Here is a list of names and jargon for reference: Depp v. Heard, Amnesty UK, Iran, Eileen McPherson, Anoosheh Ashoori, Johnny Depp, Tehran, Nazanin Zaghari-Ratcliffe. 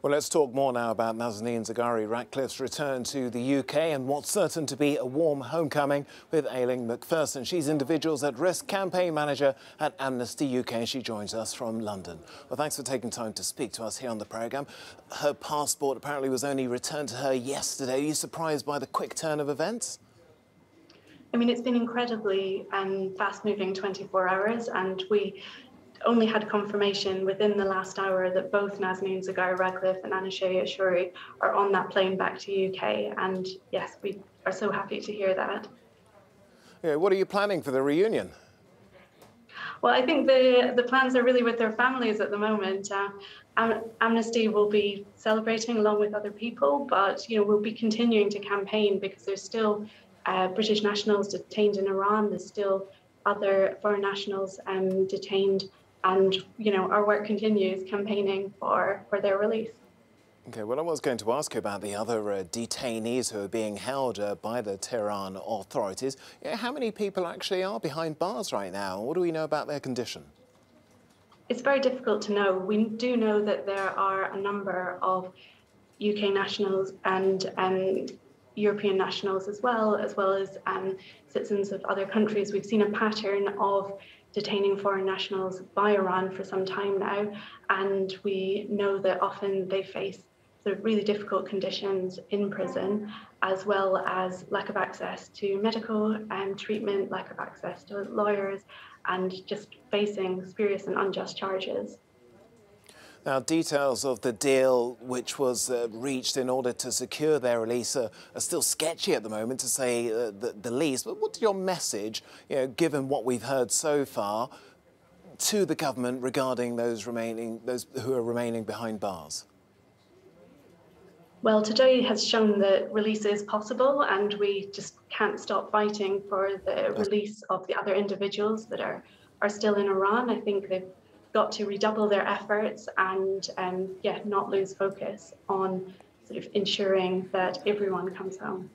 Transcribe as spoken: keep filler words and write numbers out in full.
Well, let's talk more now about Nazanin Zaghari-Ratcliffe's return to the U K and what's certain to be a warm homecoming with Eileen McPherson. She's Individuals at Risk campaign manager at Amnesty U K. She joins us from London. Well, thanks for taking time to speak to us here on the programme. Her passport apparently was only returned to her yesterday. Are you surprised by the quick turn of events? I mean, it's been incredibly um, fast-moving twenty-four hours, and we only had confirmation within the last hour that both Nazanin Zaghari-Ratcliffe and Anoosheh Ashoori are on that plane back to U K, and yes, we are so happy to hear that. Yeah, what are you planning for the reunion? Well, I think the, the plans are really with their families at the moment. Uh, Am Amnesty will be celebrating along with other people, but you know, we'll be continuing to campaign because there's still uh, British nationals detained in Iran, there's still other foreign nationals um, detained, and, you know, our work continues campaigning for, for their release. OK, well, I was going to ask you about the other uh, detainees who are being held uh, by the Tehran authorities. You know, how many people actually are behind bars right now? What do we know about their condition? It's very difficult to know. We do know that there are a number of U K nationals and um, European nationals as well, as well as um, citizens of other countries. We've seen a pattern of detaining foreign nationals by Iran for some time now, and we know that often they face sort of really difficult conditions in prison, as well as lack of access to medical um, treatment, lack of access to lawyers, and just facing spurious and unjust charges. Now, details of the deal which was uh, reached in order to secure their release are, are still sketchy at the moment, to say uh, the, the least. But what's your message, you know, given what we've heard so far, to the government regarding those remaining, those who are remaining behind bars? Well, today has shown that release is possible, and we just can't stop fighting for the release of the other individuals that are are still in Iran. I think they've got to redouble their efforts and um, yeah, not lose focus on sort of ensuring that everyone comes home.